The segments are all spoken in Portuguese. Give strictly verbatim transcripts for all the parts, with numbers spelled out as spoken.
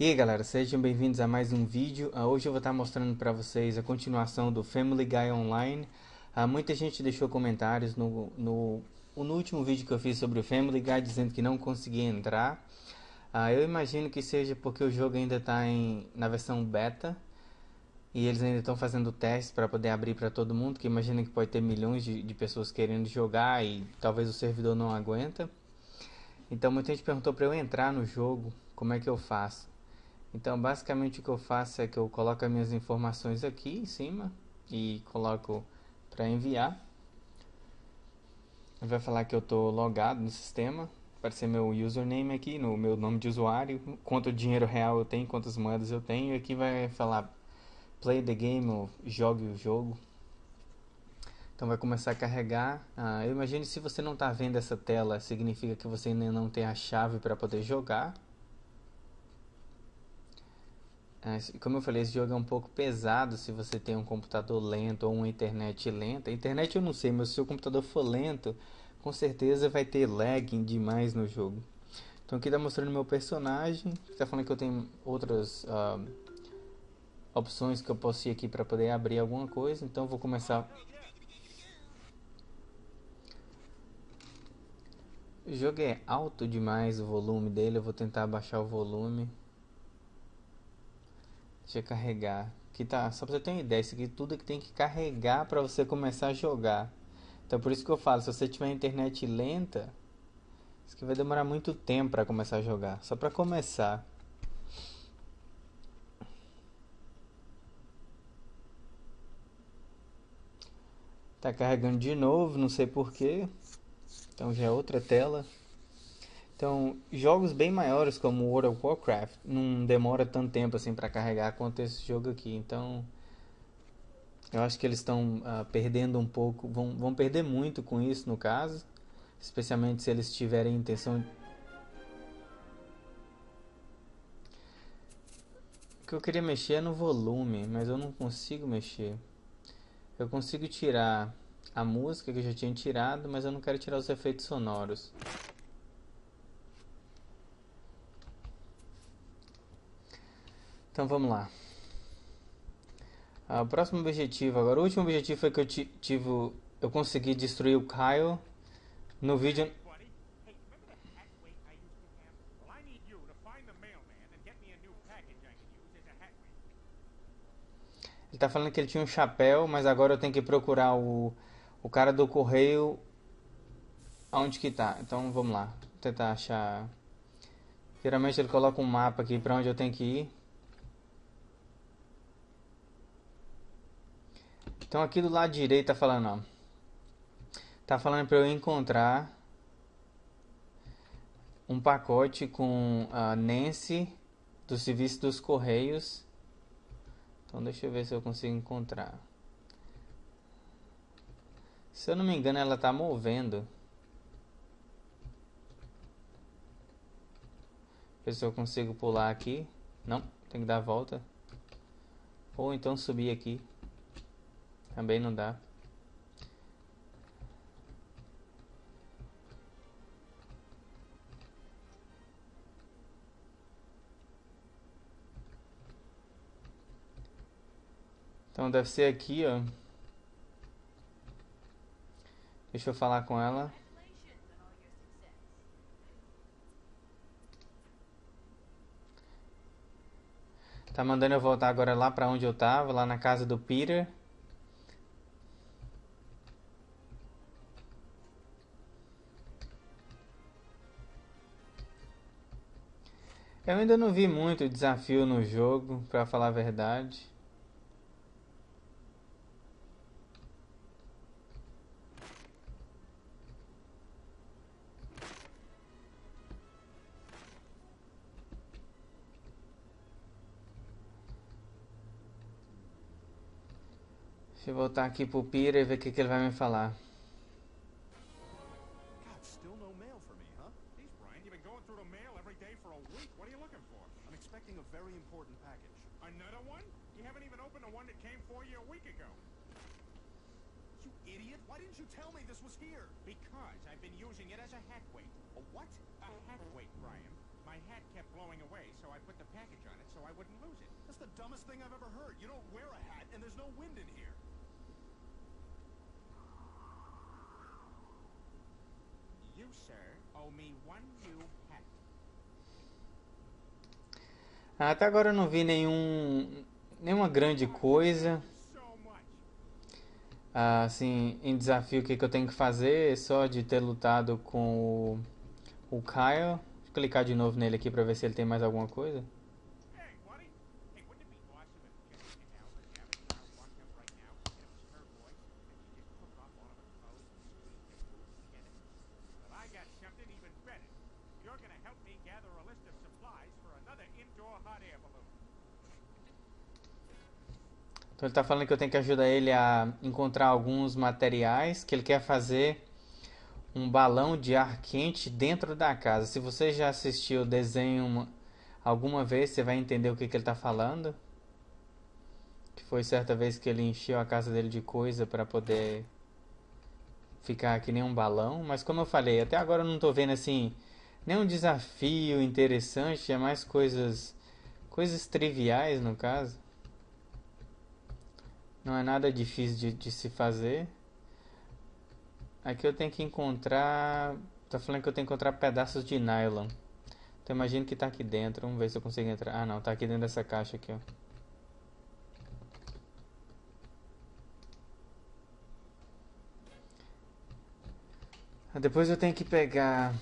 E aí galera, sejam bem-vindos a mais um vídeo. Uh, hoje eu vou estar mostrando para vocês a continuação do Family Guy Online. Uh, muita gente deixou comentários no, no, no último vídeo que eu fiz sobre o Family Guy dizendo que não conseguia entrar. Uh, eu imagino que seja porque o jogo ainda está na versão beta e eles ainda estão fazendo testes para poder abrir para todo mundo, que imagina que pode ter milhões de, de pessoas querendo jogar e talvez o servidor não aguenta. Então muita gente perguntou para eu entrar no jogo, como é que eu faço? Então basicamente o que eu faço é que eu coloco as minhas informações aqui em cima e coloco para enviar. Vai falar que eu estou logado no sistema, aparecer meu username aqui, no meu nome de usuário, quanto dinheiro real eu tenho, quantas moedas eu tenho. E aqui vai falar play the game ou jogue o jogo. Então vai começar a carregar. Ah, eu imagino que se você não está vendo essa tela, significa que você ainda não tem a chave para poder jogar. Como eu falei, esse jogo é um pouco pesado se você tem um computador lento ou uma internet lenta. Internet eu não sei, mas se o seu computador for lento, com certeza vai ter lagging demais no jogo. Então aqui está mostrando meu personagem. Está falando que eu tenho outras uh, opções que eu posso ir aqui para poder abrir alguma coisa. Então eu vou começar... O jogo é alto demais o volume dele, eu vou tentar abaixar o volume. Deixa eu carregar. Aqui tá, só pra você ter uma ideia, isso aqui tudo que tem que carregar pra você começar a jogar. Então por isso que eu falo, se você tiver internet lenta, isso aqui vai demorar muito tempo pra começar a jogar. Só pra começar. Tá carregando de novo, não sei porquê. Então já é outra tela. Então, jogos bem maiores como World of Warcraft não demora tanto tempo assim para carregar quanto esse jogo aqui. Então, eu acho que eles estão uh, perdendo um pouco, vão, vão perder muito com isso no caso. Especialmente se eles tiverem intenção... O que eu queria mexer é no volume, mas eu não consigo mexer. Eu consigo tirar a música que eu já tinha tirado, mas eu não quero tirar os efeitos sonoros. Então vamos lá. Ah, o próximo objetivo agora. O último objetivo foi que eu tive. Eu consegui destruir o Kyle no vídeo. Ele tá falando que ele tinha um chapéu, mas agora eu tenho que procurar o, o cara do correio. Aonde que tá? Então vamos lá. Vou tentar achar. Geralmente ele coloca um mapa aqui pra onde eu tenho que ir. Então aqui do lado direito tá falando, ó, tá falando para eu encontrar um pacote com a Nancy do serviço dos Correios. Então deixa eu ver se eu consigo encontrar. Se eu não me engano ela tá movendo. Ver se eu consigo pular aqui. Não, tem que dar a volta. Ou então subir aqui. Também não dá. Então deve ser aqui, ó. Deixa eu falar com ela. Tá mandando eu voltar agora lá pra onde eu tava, lá na casa do Peter. Eu ainda não vi muito desafio no jogo, pra falar a verdade. Deixa eu voltar aqui pro Peter e ver o que, que ele vai me falar. Because I've been using it as a hat weight. A what? A hat weight, Brian. My hat kept blowing away, so I put the package on it so I wouldn't lose it. That's the dumbest thing I've ever heard. You don't wear a hat, and there's no wind in here. You, sir, owe me one new hat. Até agora eu não vi nenhum, nenhuma grande coisa. Ah, assim, em desafio, o que, que eu tenho que fazer? Só de ter lutado com o, o Kyle. Vou clicar de novo nele aqui pra ver se ele tem mais alguma coisa. Então ele está falando que eu tenho que ajudar ele a encontrar alguns materiais, que ele quer fazer um balão de ar quente dentro da casa. Se você já assistiu o desenho uma, alguma vez, você vai entender o que, que ele está falando. Que foi certa vez que ele encheu a casa dele de coisa para poder ficar que nem um balão. Mas como eu falei, até agora eu não estou vendo assim nenhum desafio interessante, é mais coisas, coisas triviais no caso. Não é nada difícil de, de se fazer. Aqui eu tenho que encontrar... Tá falando que eu tenho que encontrar pedaços de nylon. Então imagino que tá aqui dentro. Vamos ver se eu consigo entrar. Ah não, tá aqui dentro dessa caixa aqui, ó. Depois eu tenho que pegar...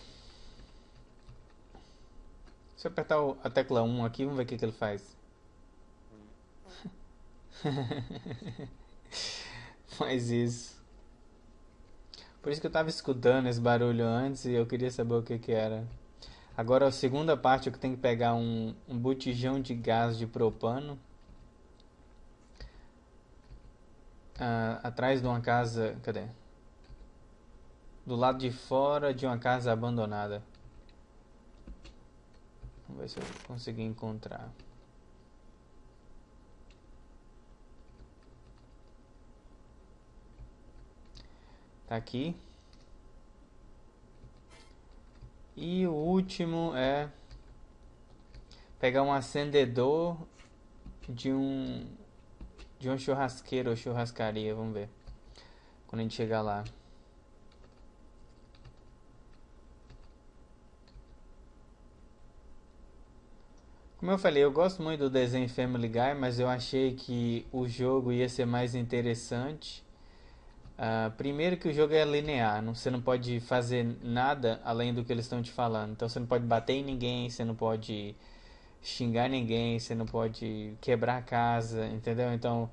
Se eu apertar o, a tecla um aqui, vamos ver o que, que ele faz. Faz isso. Por isso que eu tava escutando esse barulho antes e eu queria saber o que que era. Agora a segunda parte, eu tenho que pegar um, um botijão de gás de propano ah, atrás de uma casa, cadê? Do lado de fora de uma casa abandonada. Vamos ver se eu consegui encontrar. Tá aqui. E o último é pegar um acendedor de um de um churrasqueiro ou churrascaria, vamos ver. Quando a gente chegar lá. Como eu falei, eu gosto muito do desenho Family Guy, mas eu achei que o jogo ia ser mais interessante. Uh, primeiro que o jogo é linear, não, você não pode fazer nada além do que eles estão te falando. Então você não pode bater em ninguém, você não pode xingar ninguém, você não pode quebrar a casa, entendeu? Então,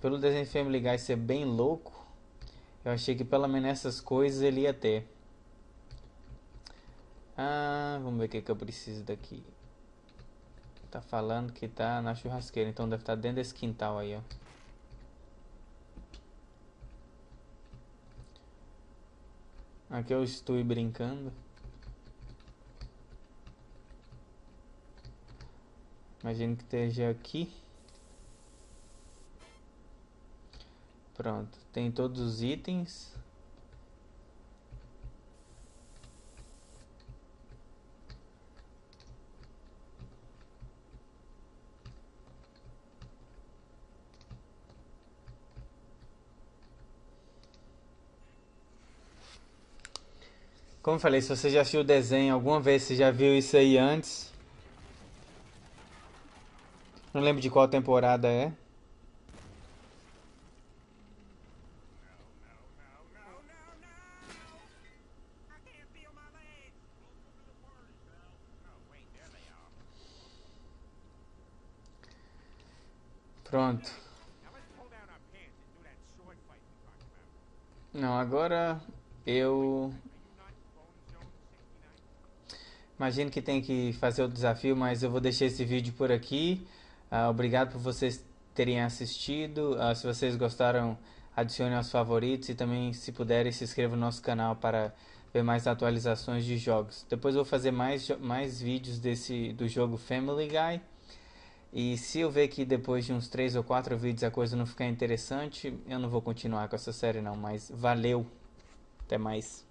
pelo desenho Family Guy ser bem louco, eu achei que pelo menos essas coisas ele ia ter. Ah, vamos ver o que, que eu preciso daqui. Tá falando que tá na churrasqueira, então deve estar dentro desse quintal aí, ó. Aqui eu estou brincando. Imagino que esteja aqui. Pronto, tem todos os itens. Como eu falei, se você já assistiu o desenho alguma vez, você já viu isso aí antes. Não lembro de qual temporada é. Pronto. Não, agora eu... Imagino que tem que fazer o desafio, mas eu vou deixar esse vídeo por aqui. Uh, obrigado por vocês terem assistido. Uh, se vocês gostaram, adicione aos favoritos. E também, se puderem, se inscreva no nosso canal para ver mais atualizações de jogos. Depois eu vou fazer mais, mais vídeos desse, do jogo Family Guy. E se eu ver que depois de uns três ou quatro vídeos a coisa não ficar interessante, eu não vou continuar com essa série não. Mas valeu! Até mais!